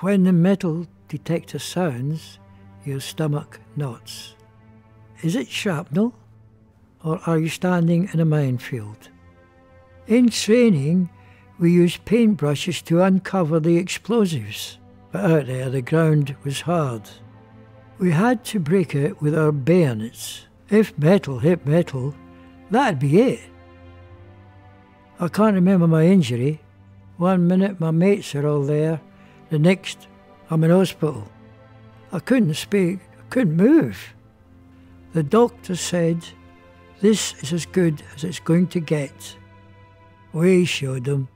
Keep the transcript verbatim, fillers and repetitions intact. When the metal detector sounds, your stomach knots. Is it shrapnel? Or are you standing in a minefield? In training, we used paintbrushes to uncover the explosives, but out there the ground was hard. We had to break it with our bayonets. If metal hit metal, that'd be it. I can't remember my injury. One minute my mates are all there, the next I'm in hospital. I couldn't speak, I couldn't move. The doctor said, "This is as good as it's going to get." We showed them.